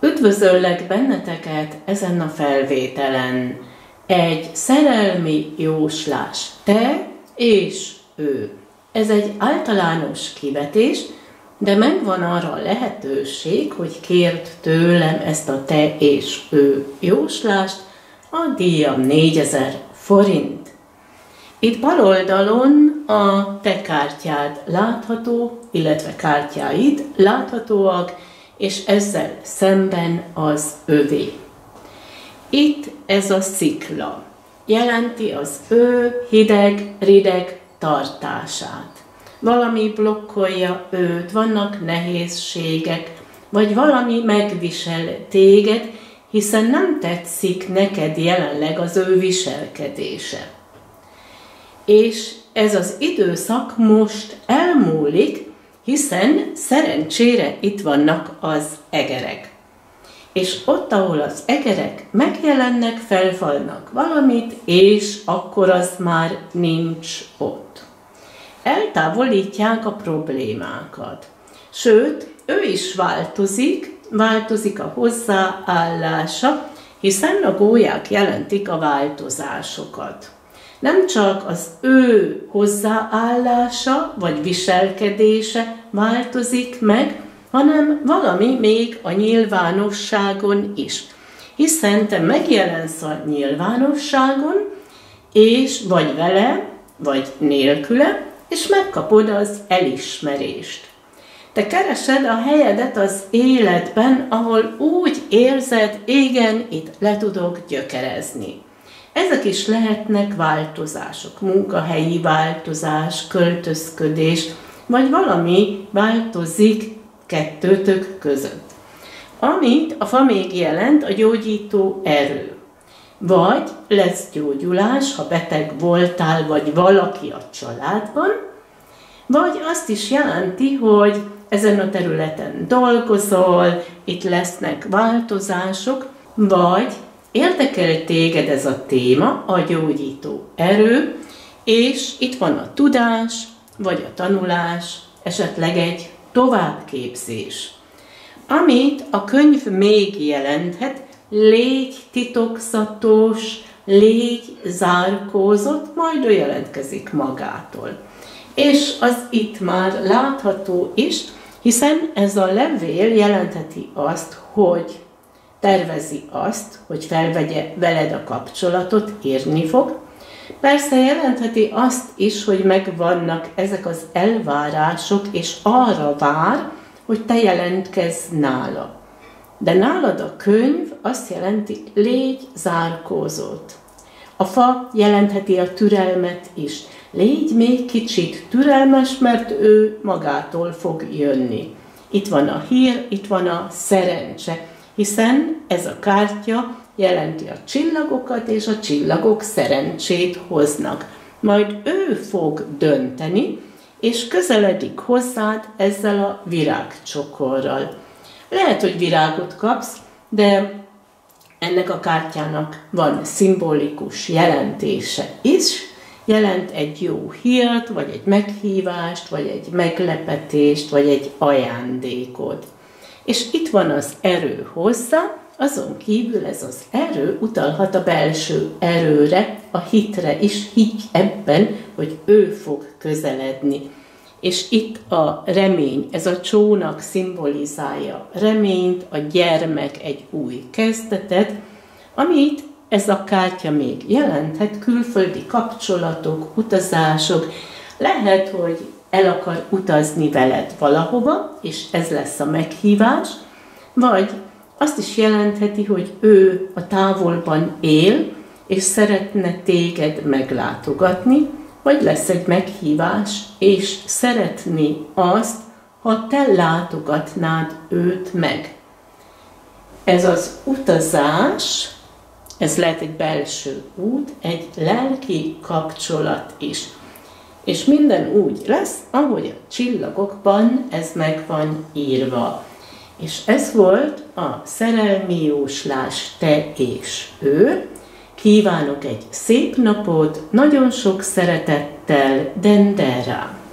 Üdvözöllek benneteket ezen a felvételen. Egy szerelmi jóslás. Te és ő. Ez egy általános kivetés, de megvan arra a lehetőség, hogy kérd tőlem ezt a te és ő jóslást, a díjam 4000 forint. Itt bal oldalon a te kártyád látható, illetve kártyáid láthatóak, és ezzel szemben az övé. Itt ez a szikla jelenti az ő hideg-rideg tartását. Valami blokkolja őt, vannak nehézségek, vagy valami megvisel téged, hiszen nem tetszik neked jelenleg az ő viselkedése. És ez az időszak most elmúlik, hiszen szerencsére itt vannak az egerek. És ott, ahol az egerek megjelennek, felfalnak valamit, és akkor az már nincs ott. Eltávolítják a problémákat. Sőt, ő is változik a hozzáállása, hiszen a gólyák jelentik a változásokat. Nem csak az ő hozzáállása vagy viselkedése változik meg, hanem valami még a nyilvánosságon is. Hiszen te megjelensz a nyilvánosságon, és vagy vele, vagy nélküle, és megkapod az elismerést. Te keresed a helyedet az életben, ahol úgy érzed, igen, itt le tudok gyökerezni. Ezek is lehetnek változások, munkahelyi változás, költözködés, vagy valami változik kettőtök között. Amit a fa még jelent, a gyógyító erő. Vagy lesz gyógyulás, ha beteg voltál, vagy valaki a családban, vagy azt is jelenti, hogy ezen a területen dolgozol, itt lesznek változások, vagy érdekel téged ez a téma, a gyógyító erő, és itt van a tudás, vagy a tanulás, esetleg egy továbbképzés. Amit a könyv még jelenthet, légy titokzatos, légy zárkózott, majd ő jelentkezik magától. És az itt már látható is, hiszen ez a levél jelentheti azt, hogy tervezi azt, hogy felvegye veled a kapcsolatot, írni fog. Persze jelentheti azt is, hogy megvannak ezek az elvárások, és arra vár, hogy te jelentkezz nála. De nálad a könyv azt jelenti, légy zárkózott. A fa jelentheti a türelmet is. Légy még kicsit türelmes, mert ő magától fog jönni. Itt van a hír, itt van a szerencse, hiszen ez a kártya jelenti a csillagokat, és a csillagok szerencsét hoznak. Majd ő fog dönteni, és közeledik hozzád ezzel a virágcsokorral. Lehet, hogy virágot kapsz, de ennek a kártyának van szimbolikus jelentése is, jelent egy jó hírt, vagy egy meghívást, vagy egy meglepetést, vagy egy ajándékot. És itt van az erő hozzá, azon kívül ez az erő utalhat a belső erőre, a hitre is, higgy ebben, hogy ő fog közeledni. És itt a remény, ez a csónak szimbolizálja reményt, a gyermek egy új kezdetet, amit ez a kártya még jelenthet, külföldi kapcsolatok, utazások, lehet, hogy el akar utazni veled valahova, és ez lesz a meghívás, vagy azt is jelentheti, hogy ő a távolban él, és szeretne téged meglátogatni, vagy lesz egy meghívás, és szeretné azt, ha te látogatnád őt meg. Ez az utazás, ez lehet egy belső út, egy lelki kapcsolat is. És minden úgy lesz, ahogy a csillagokban ez meg van írva. És ez volt a szerelmi jóslás te és ő. Kívánok egy szép napot, nagyon sok szeretettel, Dendera!